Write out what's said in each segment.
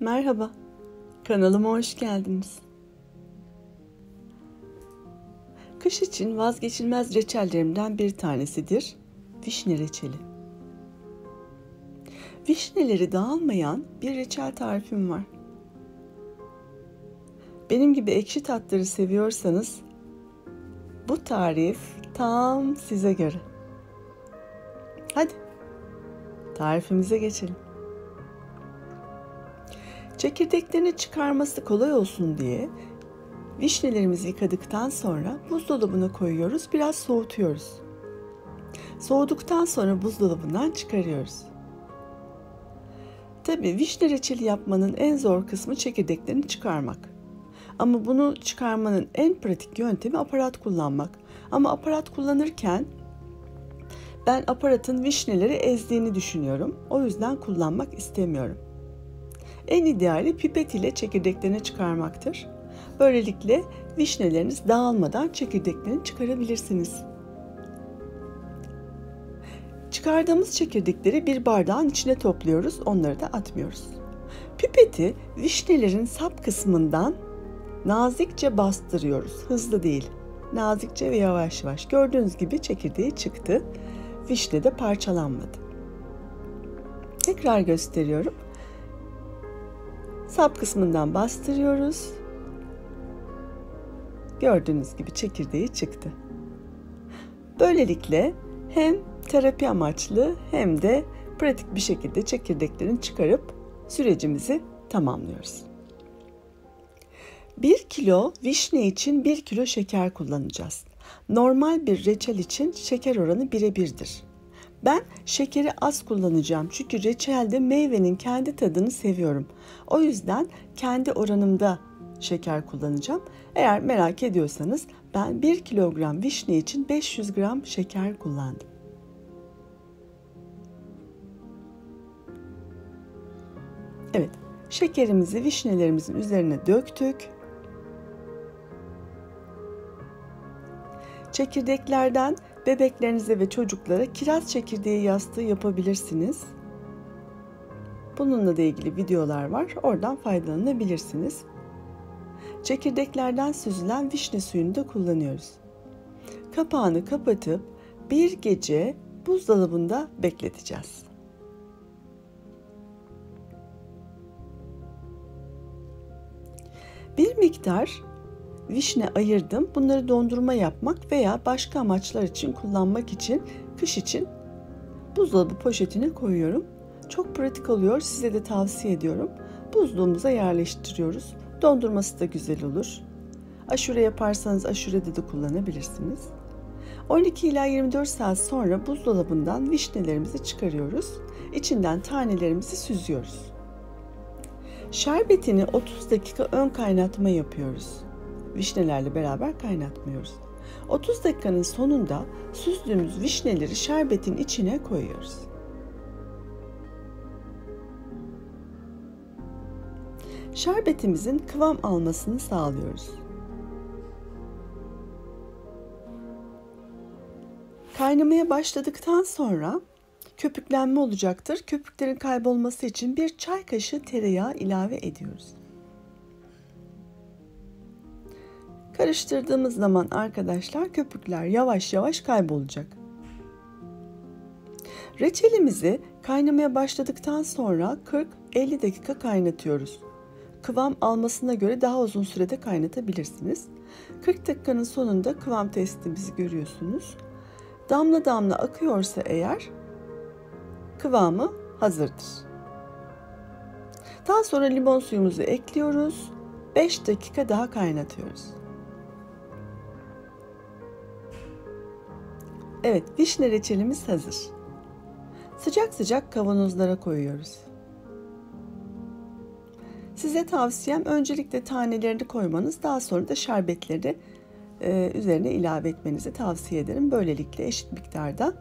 Merhaba, kanalıma hoş geldiniz. Kış için vazgeçilmez reçellerimden bir tanesidir vişne reçeli. Vişneleri dağılmayan bir reçel tarifim var. Benim gibi ekşi tatları seviyorsanız bu tarif tam size göre. Hadi tarifimize geçelim. Çekirdeklerini çıkarması kolay olsun diye vişnelerimizi yıkadıktan sonra buzdolabına koyuyoruz, biraz soğutuyoruz. Soğuduktan sonra buzdolabından çıkarıyoruz. Tabii vişne reçeli yapmanın en zor kısmı çekirdeklerini çıkarmak. Ama bunu çıkarmanın en pratik yöntemi aparat kullanmak. Ama aparat kullanırken ben aparatın vişneleri ezdiğini düşünüyorum. O yüzden kullanmak istemiyorum. En ideali pipet ile çekirdeklerini çıkarmaktır. Böylelikle vişneleriniz dağılmadan çekirdeklerini çıkarabilirsiniz. Çıkardığımız çekirdekleri bir bardağın içine topluyoruz, onları da atmıyoruz. Pipeti vişnelerin sap kısmından nazikçe bastırıyoruz. Hızlı değil, nazikçe ve yavaş yavaş. Gördüğünüz gibi çekirdeği çıktı, vişne de parçalanmadı. Tekrar gösteriyorum. Sap kısmından bastırıyoruz. Gördüğünüz gibi çekirdeği çıktı. Böylelikle hem terapi amaçlı hem de pratik bir şekilde çekirdeklerini çıkarıp sürecimizi tamamlıyoruz. 1 kilo vişne için 1 kilo şeker kullanacağız. Normal bir reçel için şeker oranı 1'e 1'dir. Ben şekeri az kullanacağım çünkü reçelde meyvenin kendi tadını seviyorum. O yüzden kendi oranımda şeker kullanacağım. Eğer merak ediyorsanız ben 1 kilogram vişne için 500 gram şeker kullandım. Evet, şekerimizi vişnelerimizin üzerine döktük. Çekirdeklerden bebeklerinize ve çocuklara kiraz çekirdeği yastığı yapabilirsiniz. Bununla da ilgili videolar var. Oradan faydalanabilirsiniz. Çekirdeklerden süzülen vişne suyunu da kullanıyoruz. Kapağını kapatıp bir gece buzdolabında bekleteceğiz. Bir miktar vişne ayırdım. Bunları dondurma yapmak veya başka amaçlar için kullanmak için kış için buzdolabı poşetine koyuyorum. Çok pratik oluyor. Size de tavsiye ediyorum. Buzluğumuza yerleştiriyoruz. Dondurması da güzel olur. Aşure yaparsanız aşurede de kullanabilirsiniz. 12 ila 24 saat sonra buzdolabından vişnelerimizi çıkarıyoruz. İçinden tanelerimizi süzüyoruz. Şerbetini 30 dakika ön kaynatma yapıyoruz. Vişnelerle beraber kaynatmıyoruz. 30 dakikanın sonunda süzdüğümüz vişneleri şerbetin içine koyuyoruz. Şerbetimizin kıvam almasını sağlıyoruz. Kaynamaya başladıktan sonra köpüklenme olacaktır. Köpüklerin kaybolması için bir çay kaşığı tereyağı ilave ediyoruz. Karıştırdığımız zaman arkadaşlar köpükler yavaş yavaş kaybolacak. Reçelimizi kaynamaya başladıktan sonra 40-50 dakika kaynatıyoruz. Kıvam almasına göre daha uzun sürede kaynatabilirsiniz. 40 dakikanın sonunda kıvam testimizi görüyorsunuz. Damla damla akıyorsa eğer kıvamı hazırdır. Daha sonra limon suyumuzu ekliyoruz. 5 dakika daha kaynatıyoruz. Evet, vişne reçelimiz hazır. Sıcak sıcak kavanozlara koyuyoruz. Size tavsiyem öncelikle tanelerini koymanız, daha sonra da şerbetleri üzerine ilave etmenizi tavsiye ederim. Böylelikle eşit miktarda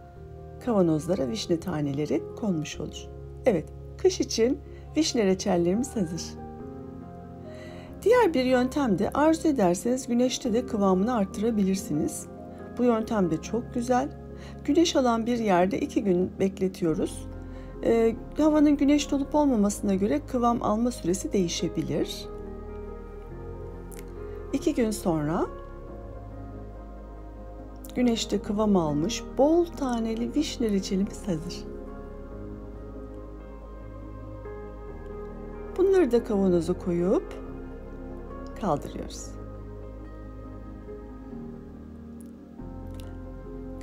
kavanozlara vişne taneleri konmuş olur. Evet, kış için vişne reçellerimiz hazır. Diğer bir yöntem de arzu ederseniz güneşte de kıvamını arttırabilirsiniz. Bu yöntem de çok güzel. Güneş alan bir yerde 2 gün bekletiyoruz. Havanın güneş dolup olmamasına göre kıvam alma süresi değişebilir. 2 gün sonra güneşte kıvam almış bol taneli vişne reçelimiz hazır. Bunları da kavanoza koyup kaldırıyoruz.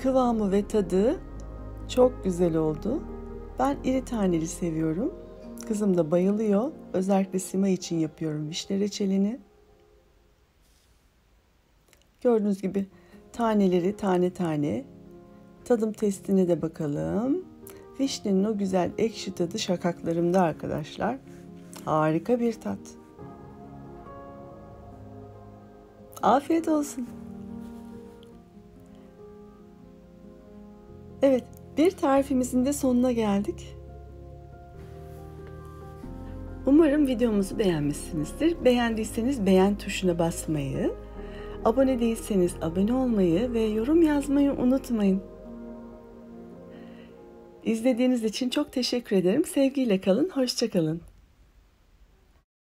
Kıvamı ve tadı çok güzel oldu. Ben iri taneli seviyorum. Kızım da bayılıyor. Özellikle Sima için yapıyorum vişne reçelini. Gördüğünüz gibi taneleri tane tane. Tadım testine de bakalım. Vişnenin o güzel ekşi tadı şakaklarımda arkadaşlar. Harika bir tat. Afiyet olsun. Evet, bir tarifimizin de sonuna geldik. Umarım videomuzu beğenmişsinizdir. Beğendiyseniz beğen tuşuna basmayı, abone değilseniz abone olmayı ve yorum yazmayı unutmayın. İzlediğiniz için çok teşekkür ederim. Sevgiyle kalın, hoşça kalın.